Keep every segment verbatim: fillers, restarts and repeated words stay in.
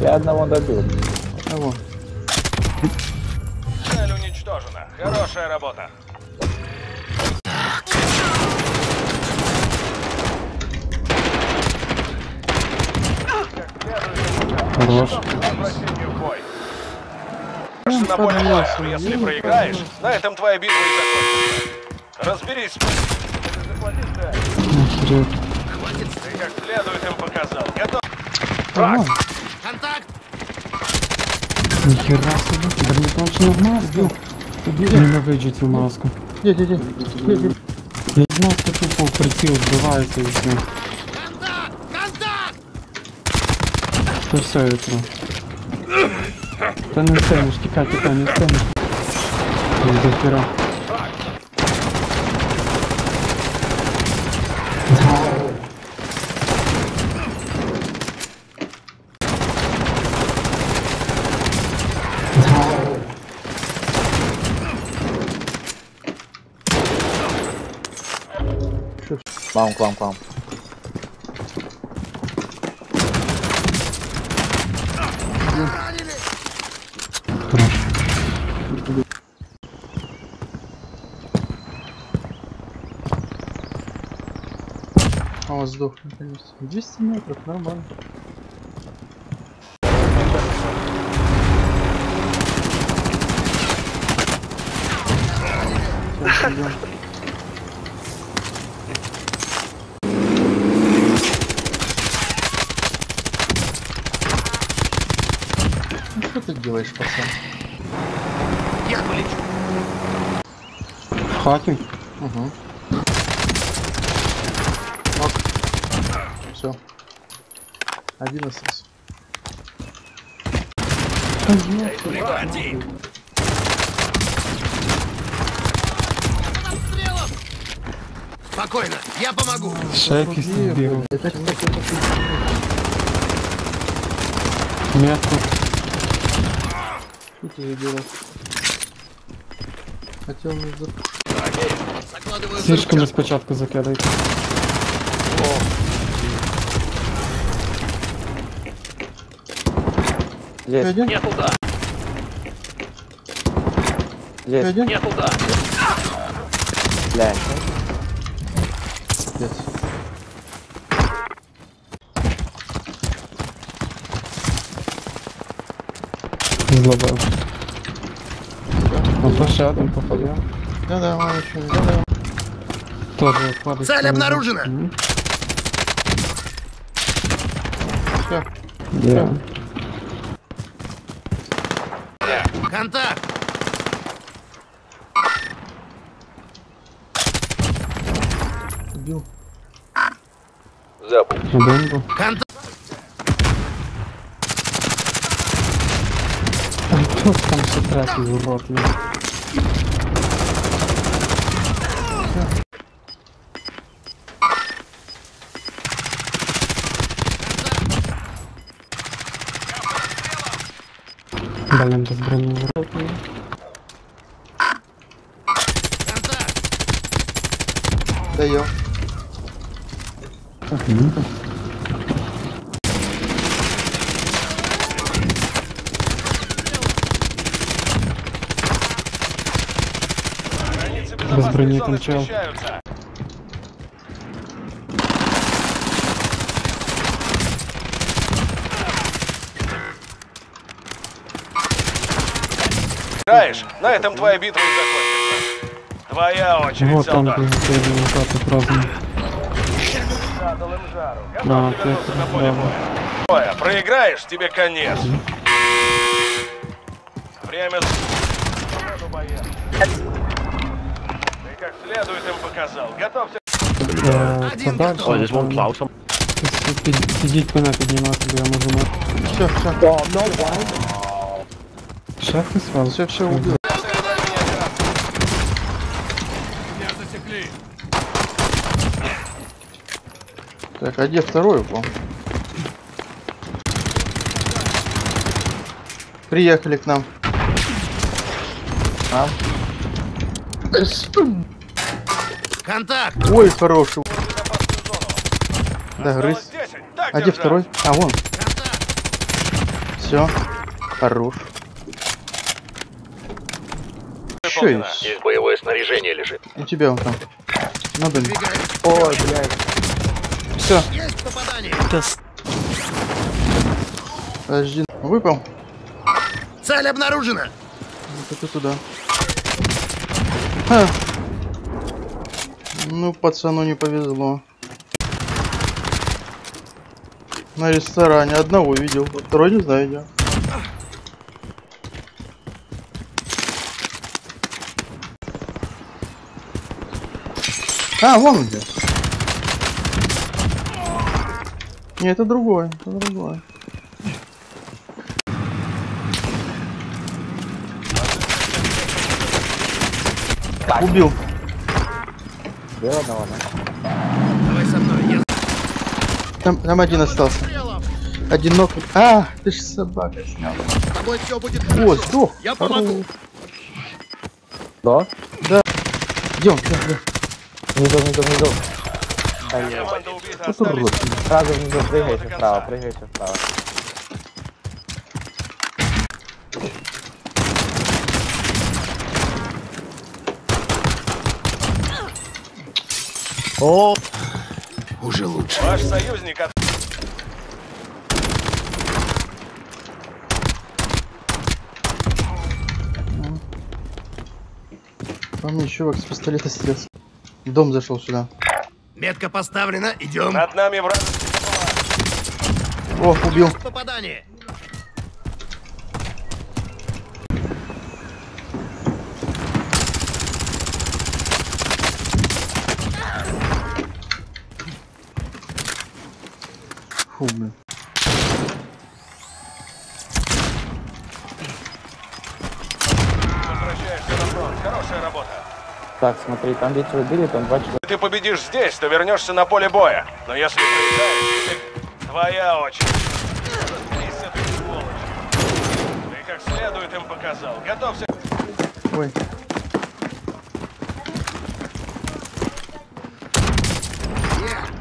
Я одного добил. Одного. Цель уничтожена. Хорошая работа. Хорош. На поле боя. Если проиграешь, на этом твоя битва и закончится. Разберись. Хватит, ты как следует им показал. Готов. Контакт. Ни хера себе. Да мне получил в маску. Не могу идти в маску. Я в маску тупо прицел сбивается и все. Контакт! Контакт! Что все это? Да не сценушки, Катя, да не сценушки. До хера. Бам, клам, клам. А он сдох наконец. двести метров, нормально. Сейчас идем. Ну что ты делаешь, пацан? Я полечу. Хакинг? Угу. Все. Один остался. Спокойно, я помогу. Шайки сбил. Метку. Что ты забирал? Хотел мне закладывать. Слишком распечатку закидай. Есть. Нет туда. Есть. Нет туда. Блядь. Нет. Злобал. Он пошатом походил. Да-да, мало еще. Да-да. Тоже кладет. Цель обнаружена. Все. Да. Контакт! Убил. Забыл. Бомбу. Контакт! А кто там с утра пил, урод? Блин, без брони в рот. Да ё. Так, минута. Без брони кончал. На этом твоя битва и закончится. Твоя очередь, вот солдат. Вот он, прилетели лопаты разные. Да, да. Проиграешь, тебе конец. Время... Ты как следует им показал. Готовься. Подальше. Сидеть куда подниматься, я могу... Все, все. Шахты свал, все, все убил. Меня засекли. Так, а где второй упал? Приехали к нам. А? Контакт! Ой, хороший. Да, грыз. А где второй? А, вон. Контакт. Все. Хорош. Что есть? Боевое снаряжение лежит. У тебя он там. Ну блин. Ой, блядь. Все. Подожди. Выпал. Цель обнаружена. Вот это туда. Ха. Ну, пацану не повезло. На ресторане одного видел, второй не знаю я. А, вон где. Не, это другое, это другое. Так. Убил. Белого одного. Давай со мной, я... Там, там один остался. Один ног. А, ты ж собака снял. О, сдох. Я помогу. Да? Да. Идем, да, да. Внизу, внизу, внизу. А я... Тут урод. Сразу внизу прыгайте вправо, прыгайте вправо. О, уже лучше. Ваш союзник от... По мне чувак с пистолета стрелялся. Дом зашел сюда. Метка поставлена, идем. Над нами враг. О, убил. Попадание. Фу, блин. Возвращаешься на фронт. Хорошая работа. Так, смотри, там дети убили, там два человека. Ты победишь здесь, ты вернешься на поле боя. Но если ты... Твоя очередь. Разберись с этой сволочью. Ты как следует им показал. Готовься. Ой.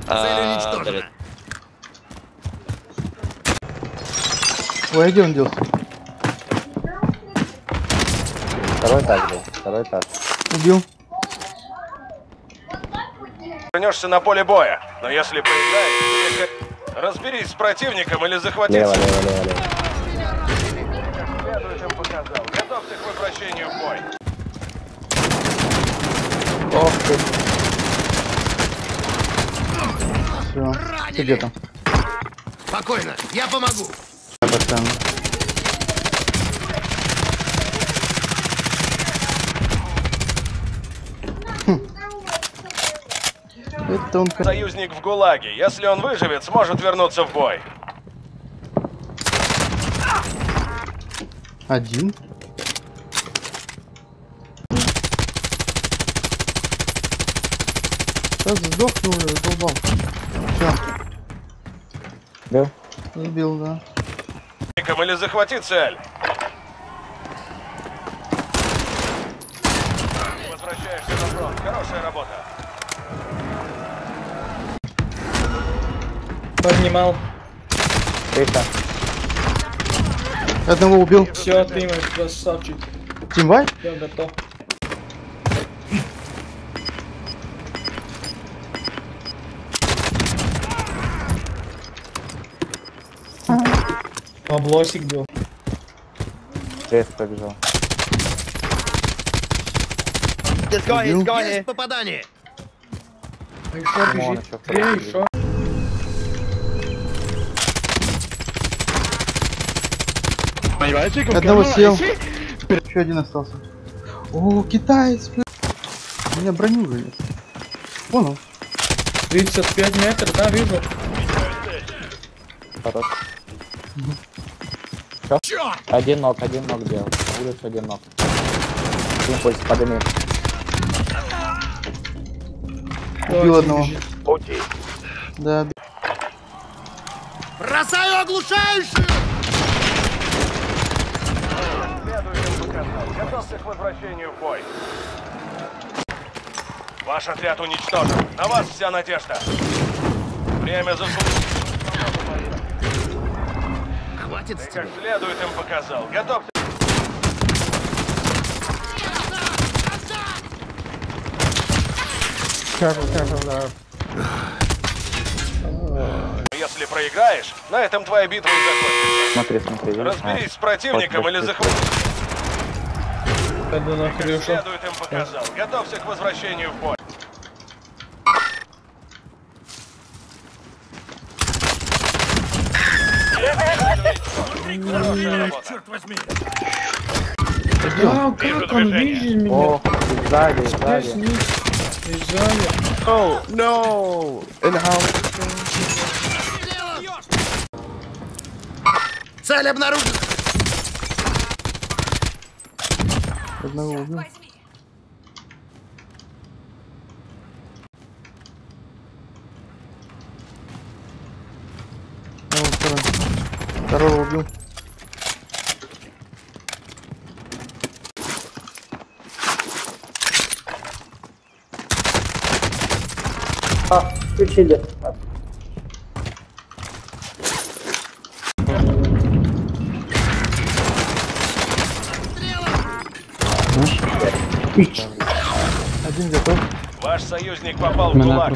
Цель уничтожена. Ой, где он делся? Второй этаж был, второй этаж. Убил. Вернешься на поле боя, но если поездаешь, разберись с противником или захватись. Лево, лево, лево, лево. Следующим показал. Готовься к возвращению в бой. Ох ты. Все, ты где там? Спокойно, я помогу. Там. Хм. Это он... Союзник в ГУЛАГе. Если он выживет, сможет вернуться в бой. Один. Сейчас сдохну уже, долбал. Все. Да? Убил, да. Или захвати цель. Возвращаешься на фронт. Хорошая работа. Поднимал. Это. Одного убил. Все, ты мой красавчик. Тимбай? Да, готов. Облосик был. Тест побежал. Let's go, let's go. Есть попадание. А еще бежит. Или еще. Понимаете, как одного съел. Еще один остался. О, китаец. У меня броню вылез. Понял. тридцать пять метров, да, вижу. Хорош. Черт! Один ног, один ног делал. Улица один ног. Импульс, подними. Убил одного. Окей. Да. Бросаю оглушающую! Следующим показал. Готовься к возвращению в бой. Ваш отряд уничтожен. На вас вся надежда. Время за... хватит с тебя. Ты как следует им показал. Готов. Если проиграешь, на этом твоя битва закончится. Смотри, смотри. Разберись а, с противником вот, или захвати. Как следует им показал. Готовься к возвращению в бой. Черт возьми. Да, как он видит меня? Ох, сзади, сзади. Бежали. О, ноу. Цель обнаружена. Одного убил. Второго убил. А, включили. Один готов. Ваш союзник попал в ГУЛАГ.